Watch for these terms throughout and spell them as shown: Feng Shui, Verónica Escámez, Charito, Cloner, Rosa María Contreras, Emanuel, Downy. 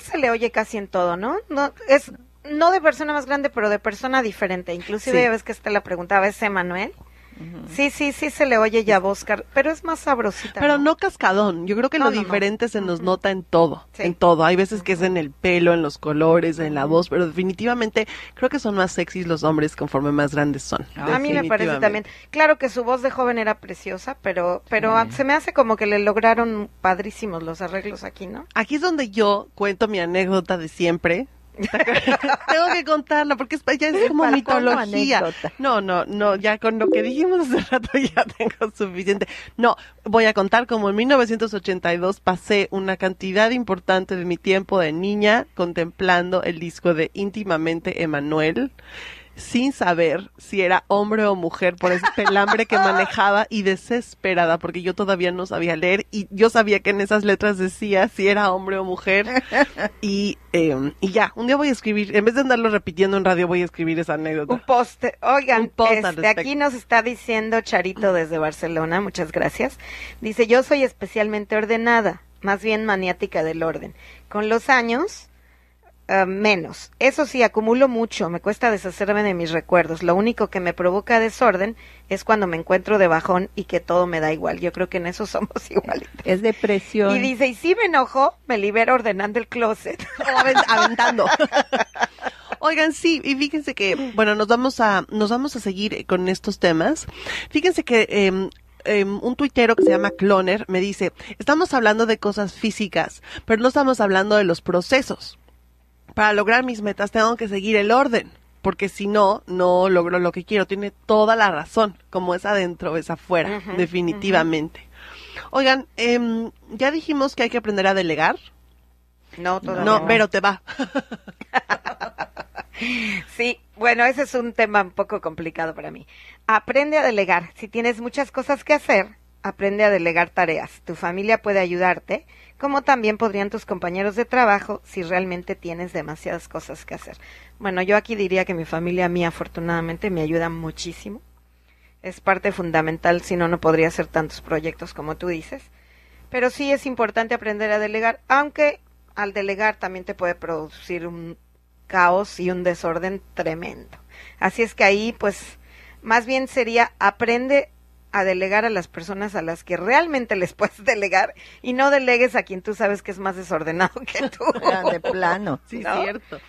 se le oye casi en todo, ¿no? No es no de persona más grande, pero de persona diferente. Inclusive, ya ves que te la preguntaba, ¿es Emanuel? Sí, sí, sí se le oye ya voz, pero es más sabrosita. Pero no cascadón, yo creo que lo diferente se nos nota en todo, en todo. Hay veces que es en el pelo, en los colores, en la voz, pero definitivamente creo que son más sexys los hombres conforme más grandes son. A mí me parece también. Claro que su voz de joven era preciosa, pero se me hace como que le lograron padrísimos los arreglos aquí, ¿no? Aquí es donde yo cuento mi anécdota de siempre. Tengo que contarla porque ya es como mitología. No, ya con lo que dijimos hace rato ya tengo suficiente. No, voy a contar cómo en 1982 pasé una cantidad importante de mi tiempo de niña contemplando el disco de Íntimamente Emanuel, sin saber si era hombre o mujer por ese pelambre que manejaba, y desesperada porque yo todavía no sabía leer y yo sabía que en esas letras decía si era hombre o mujer. Y ya, un día voy a escribir, en vez de andarlo repitiendo en radio, voy a escribir esa anécdota. Un post, oigan, un post aquí nos está diciendo Charito desde Barcelona, muchas gracias. Dice, yo soy especialmente ordenada, más bien maniática del orden. Con los años... menos. Eso sí, acumulo mucho, me cuesta deshacerme de mis recuerdos. Lo único que me provoca desorden es cuando me encuentro de bajón y que todo me da igual. Yo creo que en eso somos iguales. Es depresión. Y dice, y si me enojo, me libero ordenando el closet. Aventando. Oigan, sí, y fíjense que, bueno, nos vamos a seguir con estos temas. Fíjense que... un tuitero que se llama Cloner me dice, estamos hablando de cosas físicas, pero no estamos hablando de los procesos. Para lograr mis metas tengo que seguir el orden, porque si no, no logro lo que quiero. Tiene toda la razón, como es adentro, es afuera, definitivamente. Oigan, ya dijimos que hay que aprender a delegar. No, todavía no. No, pero te va. Sí, bueno, ese es un tema un poco complicado para mí. Aprende a delegar. Si tienes muchas cosas que hacer, aprende a delegar tareas. Tu familia puede ayudarte, como también podrían tus compañeros de trabajo si realmente tienes demasiadas cosas que hacer. Bueno, yo aquí diría que mi familia a mí afortunadamente me ayuda muchísimo. Es parte fundamental, si no, no podría hacer tantos proyectos como tú dices. Pero sí es importante aprender a delegar, aunque al delegar también te puede producir un caos y un desorden tremendo. Así es que ahí, pues, más bien sería aprende a delegar a las personas a las que realmente les puedes delegar y no delegues a quien tú sabes que es más desordenado que tú. De plano, sí, ¿no? Cierto.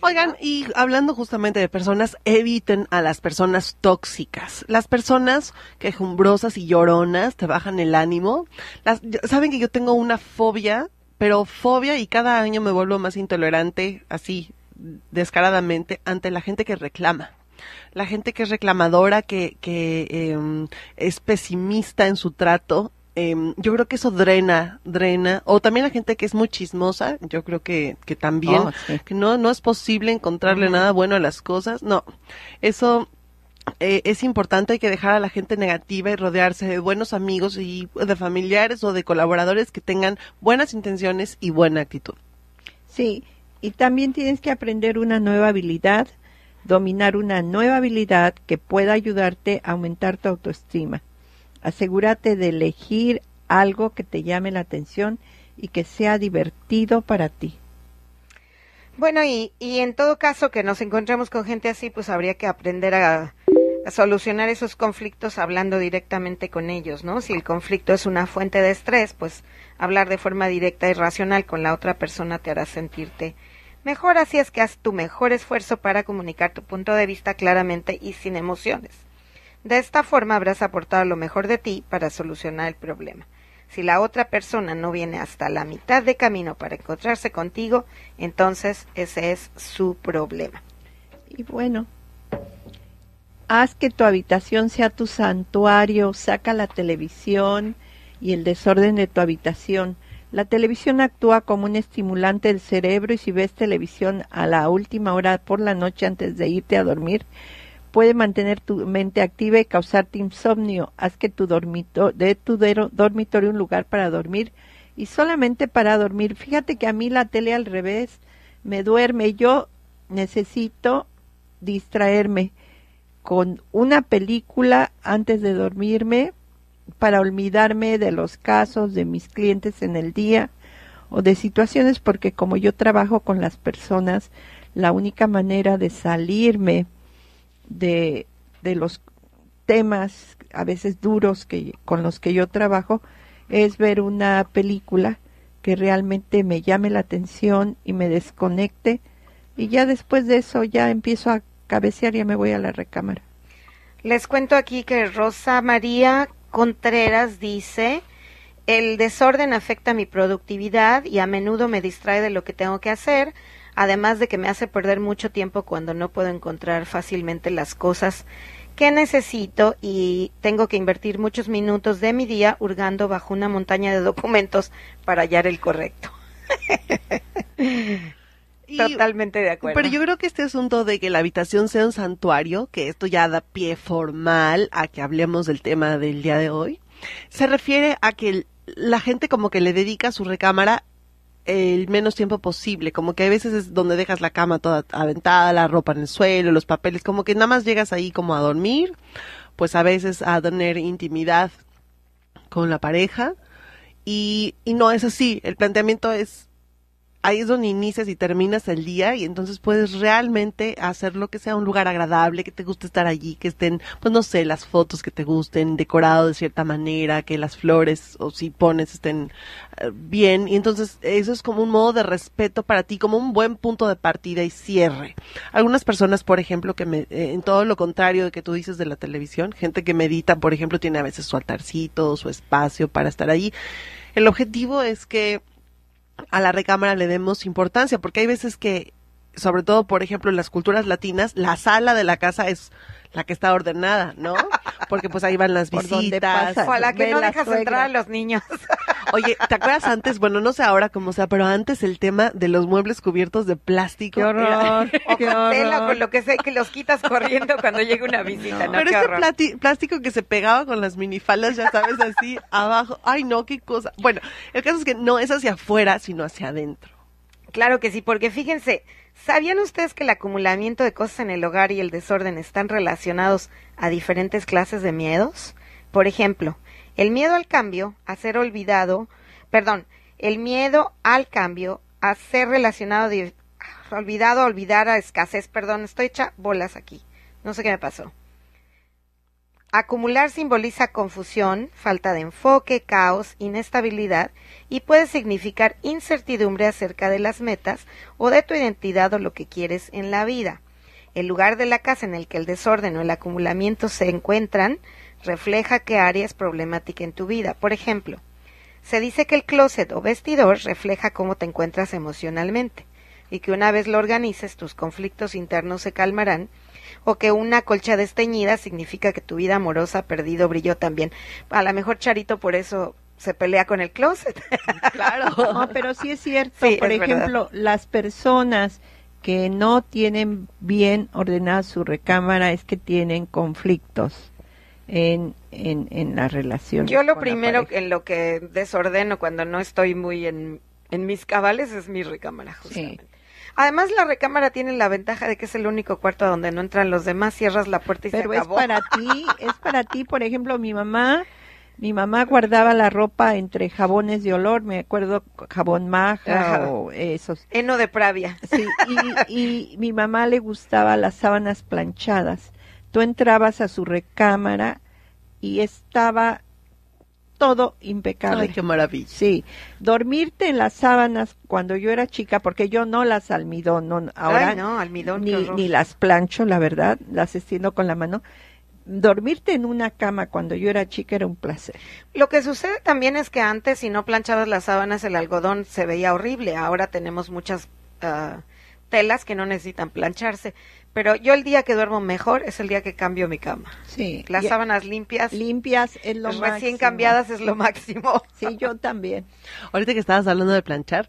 Oigan, y hablando justamente de personas, eviten a las personas tóxicas. Las personas quejumbrosas y lloronas te bajan el ánimo. Saben que yo tengo una fobia, pero fobia, y cada año me vuelvo más intolerante, así, descaradamente, ante la gente que reclama. La gente que es reclamadora, que es pesimista en su trato, yo creo que eso drena. O también la gente que es muy chismosa, yo creo que también, que no es posible encontrarle nada bueno a las cosas. No, eso es importante, hay que dejar a la gente negativa y rodearse de buenos amigos y de familiares o de colaboradores que tengan buenas intenciones y buena actitud. Sí, y también tienes que aprender una nueva habilidad, dominar una nueva habilidad que pueda ayudarte a aumentar tu autoestima. Asegúrate de elegir algo que te llame la atención y que sea divertido para ti. Bueno, y en todo caso que nos encontremos con gente así, pues habría que aprender a solucionar esos conflictos hablando directamente con ellos, ¿no? Si el conflicto es una fuente de estrés, pues hablar de forma directa y racional con la otra persona te hará sentirte mejor, así es que haz tu mejor esfuerzo para comunicar tu punto de vista claramente y sin emociones. De esta forma habrás aportado lo mejor de ti para solucionar el problema. Si la otra persona no viene hasta la mitad de camino para encontrarse contigo, entonces ese es su problema. Y bueno, haz que tu habitación sea tu santuario, saca la televisión y el desorden de tu habitación. La televisión actúa como un estimulante del cerebro y si ves televisión a la última hora por la noche antes de irte a dormir, puede mantener tu mente activa y causarte insomnio. Haz que tu dormitorio un lugar para dormir y solamente para dormir. Fíjate que a mí la tele al revés me duerme. Yo necesito distraerme con una película antes de dormirme, para olvidarme de los casos de mis clientes en el día o de situaciones, porque como yo trabajo con las personas, la única manera de salirme de los temas a veces duros con los que yo trabajo es ver una película que realmente me llame la atención y me desconecte, y ya después de eso ya empiezo a cabecear y ya me voy a la recámara. Les cuento aquí que Rosa María Contreras dice: el desorden afecta mi productividad y a menudo me distrae de lo que tengo que hacer, además de que me hace perder mucho tiempo cuando no puedo encontrar fácilmente las cosas que necesito y tengo que invertir muchos minutos de mi día hurgando bajo una montaña de documentos para hallar el correcto. Totalmente de acuerdo. Pero yo creo que este asunto de que la habitación sea un santuario, que esto ya da pie formal a que hablemos del tema del día de hoy, se refiere a que la gente como que le dedica a su recámara el menos tiempo posible, como que a veces es donde dejas la cama toda aventada, la ropa en el suelo, los papeles, como que nada más llegas ahí como a dormir, pues a veces a tener intimidad con la pareja, y no es así. El planteamiento es: ahí es donde inicias y terminas el día, y entonces puedes realmente hacerlo que sea un lugar agradable, que te guste estar allí, que estén, pues no sé, las fotos que te gusten, decorado de cierta manera, que las flores o si pones estén bien, y entonces eso es como un modo de respeto para ti, como un buen punto de partida y cierre. Algunas personas, por ejemplo, que en todo lo contrario de que tú dices de la televisión, gente que medita, por ejemplo, tiene a veces su altarcito, su espacio para estar allí. El objetivo es que a la recámara le demos importancia, porque hay veces que, sobre todo, por ejemplo, en las culturas latinas, la sala de la casa es la que está ordenada, ¿no? Porque pues ahí van las visitas. O a la que no dejas entrar a los niños. Oye, ¿te acuerdas antes? Bueno, no sé ahora cómo sea, pero antes el tema de los muebles cubiertos de plástico. ¡Qué horror! O con tela, con lo que sea, que los quitas corriendo cuando llega una visita, ¿no? Pero este plástico que se pegaba con las minifaldas, ya sabes, así, abajo. ¡Ay, no, qué cosa! Bueno, el caso es que no es hacia afuera, sino hacia adentro. Claro que sí, porque fíjense, ¿sabían ustedes que el acumulamiento de cosas en el hogar y el desorden están relacionados a diferentes clases de miedos? Por ejemplo, el miedo al cambio, a ser relacionado, olvidar a escasez, estoy hecha bolas aquí, no sé qué me pasó. Acumular simboliza confusión, falta de enfoque, caos, inestabilidad y puede significar incertidumbre acerca de las metas o de tu identidad o lo que quieres en la vida. El lugar de la casa en el que el desorden o el acumulamiento se encuentran refleja qué área es problemática en tu vida. Por ejemplo, se dice que el closet o vestidor refleja cómo te encuentras emocionalmente y que una vez lo organices tus conflictos internos se calmarán, o que una colcha desteñida significa que tu vida amorosa ha perdido brillo también. A lo mejor Charito por eso se pelea con el closet. Claro. No, pero sí es cierto. Sí, por ejemplo, verdad. Las personas que no tienen bien ordenada su recámara es que tienen conflictos en la relación. Yo lo primero en lo que desordeno cuando no estoy muy en mis cabales es mi recámara, justamente. Sí. Además, la recámara tiene la ventaja de que es el único cuarto donde no entran los demás, cierras la puerta y se acabó. Pero es para ti, por ejemplo, mi mamá guardaba la ropa entre jabones de olor, me acuerdo, jabón Maja. Ajá. O esos. Heno de Pravia. Sí, y mi mamá le gustaba las sábanas planchadas. Tú entrabas a su recámara y estaba todo impecable. Ay, qué maravilla. Sí, dormirte en las sábanas cuando yo era chica, porque yo no las almidón, ni las plancho, la verdad, las estilo con la mano. Dormirte en una cama cuando yo era chica era un placer. Lo que sucede también es que antes, si no planchabas las sábanas, el algodón se veía horrible. Ahora tenemos muchas telas que no necesitan plancharse. Pero yo el día que duermo mejor es el día que cambio mi cama. Sí. Las sábanas limpias es lo máximo. Recién cambiadas es lo máximo. Sí, yo también. Ahorita que estabas hablando de planchar,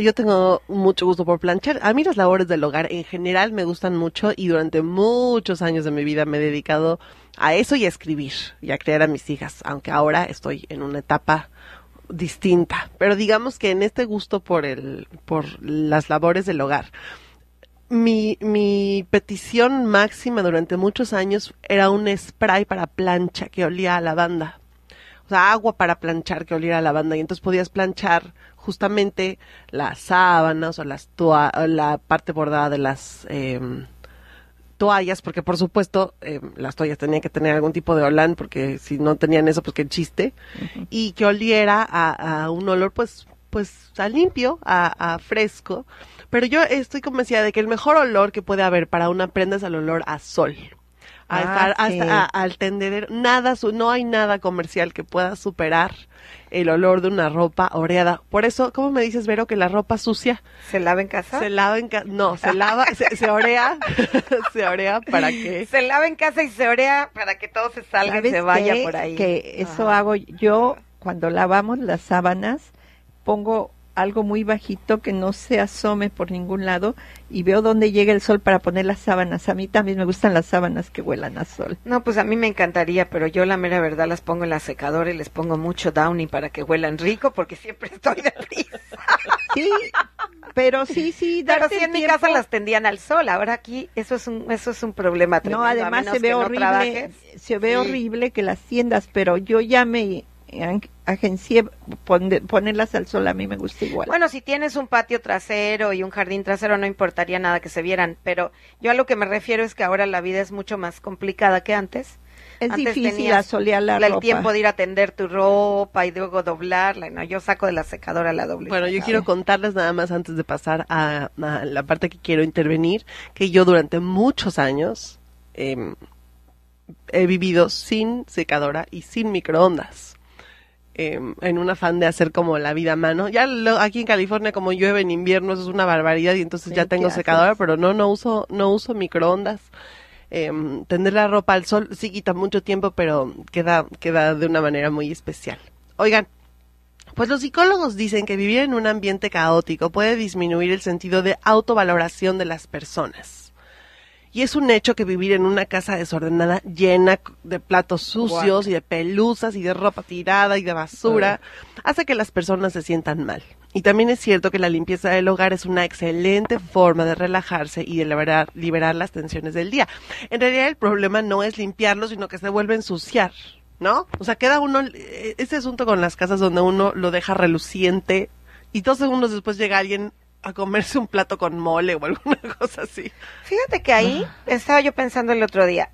yo tengo mucho gusto por planchar. A mí las labores del hogar en general me gustan mucho y durante muchos años de mi vida me he dedicado a eso y a escribir y a crear a mis hijas, aunque ahora estoy en una etapa distinta. Pero digamos que en este gusto por las labores del hogar, mi petición máxima durante muchos años era un spray para plancha que olía a lavanda. o sea, agua para planchar que oliera a lavanda, y entonces podías planchar justamente las sábanas o la parte bordada de las toallas, porque por supuesto las toallas tenían que tener algún tipo de olor, porque si no tenían eso, pues qué chiste. Uh-huh. Y que oliera a un olor pues a limpio, a fresco. Pero yo estoy convencida de que el mejor olor que puede haber para una prenda es el olor a sol. Al tendedero, no hay nada comercial que pueda superar el olor de una ropa oreada. Por eso, ¿cómo me dices, Vero, que la ropa sucia se lava en casa? Se orea, se orea para que... Se lava en casa y se orea para que todo se salga y se vaya por ahí. Que eso hago yo cuando lavamos las sábanas, pongo algo muy bajito que no se asome por ningún lado y veo dónde llega el sol para poner las sábanas. A mí también me gustan las sábanas que huelan a sol. No, pues a mí me encantaría, pero yo la mera verdad las pongo en la secadora y les pongo mucho Downy para que huelan rico, porque siempre estoy de prisa. Sí, pero sí. Pero sí, en mi casa las tendían al sol. Ahora aquí eso es un problema tremendo. No, además se ve horrible que las tiendas, pero yo ya me agencié ponerlas al sol. A mí me gusta igual. Bueno, si tienes un patio trasero y un jardín trasero, no importaría nada que se vieran, pero yo a lo que me refiero es que ahora la vida es mucho más complicada que antes. Antes difícil asolear la ropa. El tiempo de ir a tender tu ropa y luego doblarla. No, yo saco de la secadora la doble. Bueno, yo quiero contarles nada más antes de pasar a la parte que quiero intervenir, que yo durante muchos años he vivido sin secadora y sin microondas. En un afán de hacer como la vida a mano. Ya aquí en California, como llueve en invierno, eso es una barbaridad, y entonces ya tengo secadora, pero no uso microondas. Tender la ropa al sol sí quita mucho tiempo, pero queda de una manera muy especial. Oigan, pues los psicólogos dicen que vivir en un ambiente caótico puede disminuir el sentido de autovaloración de las personas. Y es un hecho que vivir en una casa desordenada, llena de platos sucios y de pelusas y de ropa tirada y de basura, hace que las personas se sientan mal. Y también es cierto que la limpieza del hogar es una excelente forma de relajarse y de liberar las tensiones del día. En realidad el problema no es limpiarlo, sino que se vuelve a ensuciar, ¿no? O sea, queda uno... Ese asunto con las casas donde uno lo deja reluciente y 2 segundos después llega alguien a comerse un plato con mole o alguna cosa así. Fíjate que ahí estaba yo pensando el otro día.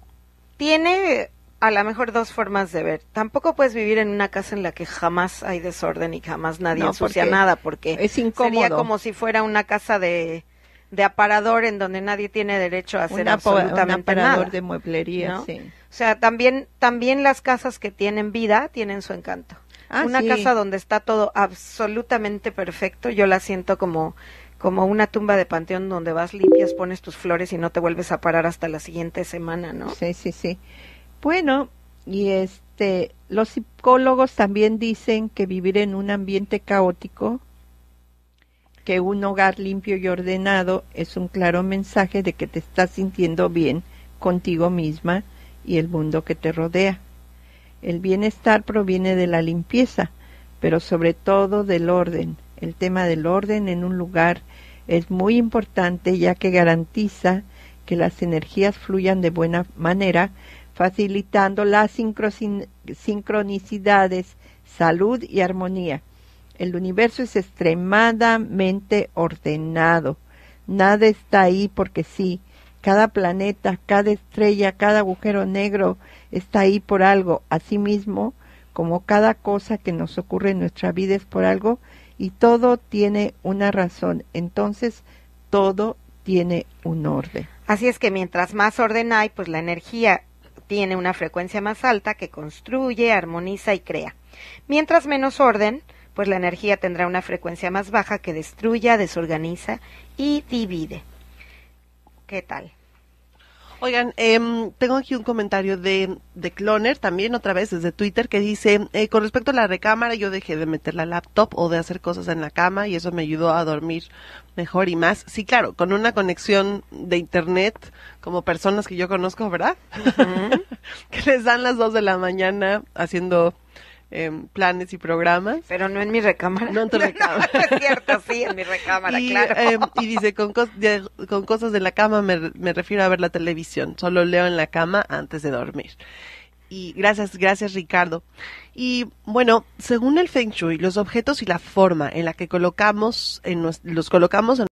Tiene a lo mejor 2 formas de ver. Tampoco puedes vivir en una casa en la que jamás hay desorden y jamás nadie ensucia nada, porque es incómodo. Sería como si fuera una casa de aparador en donde nadie tiene derecho a hacer absolutamente nada. Un aparador de mueblería, ¿no? Sí. O sea, también las casas que tienen vida tienen su encanto. Una casa donde está todo absolutamente perfecto, yo la siento como una tumba de panteón donde vas, limpias, pones tus flores y no te vuelves a parar hasta la siguiente semana, ¿no? Sí. Bueno, y los psicólogos también dicen que vivir en un ambiente caótico, que un hogar limpio y ordenado, es un claro mensaje de que te estás sintiendo bien contigo misma y el mundo que te rodea. El bienestar proviene de la limpieza, pero sobre todo del orden. El tema del orden en un lugar es muy importante, ya que garantiza que las energías fluyan de buena manera, facilitando las sincronicidades, salud y armonía. El universo es extremadamente ordenado. Nada está ahí porque sí. Cada planeta, cada estrella, cada agujero negro está ahí por algo. Asimismo, como cada cosa que nos ocurre en nuestra vida es por algo, y todo tiene una razón. Entonces, todo tiene un orden. Así es que mientras más orden hay, pues la energía tiene una frecuencia más alta que construye, armoniza y crea. Mientras menos orden, pues la energía tendrá una frecuencia más baja que destruya, desorganiza y divide. ¿Qué tal? Oigan, tengo aquí un comentario de Cloner, también otra vez desde Twitter, que dice, con respecto a la recámara, yo dejé de meter la laptop o de hacer cosas en la cama y eso me ayudó a dormir mejor y más. Sí, claro, con una conexión de internet, como personas que yo conozco, ¿verdad? Uh-huh. Que les dan las 2 de la mañana haciendo... planes y programas. Pero no en mi recámara. No en tu recámara. No, es cierto, sí, en mi recámara, claro. Y dice, con cosas de la cama me refiero a ver la televisión. Solo leo en la cama antes de dormir. Y gracias Ricardo. Y bueno, según el Feng Shui, los objetos y la forma en la que colocamos en los colocamos en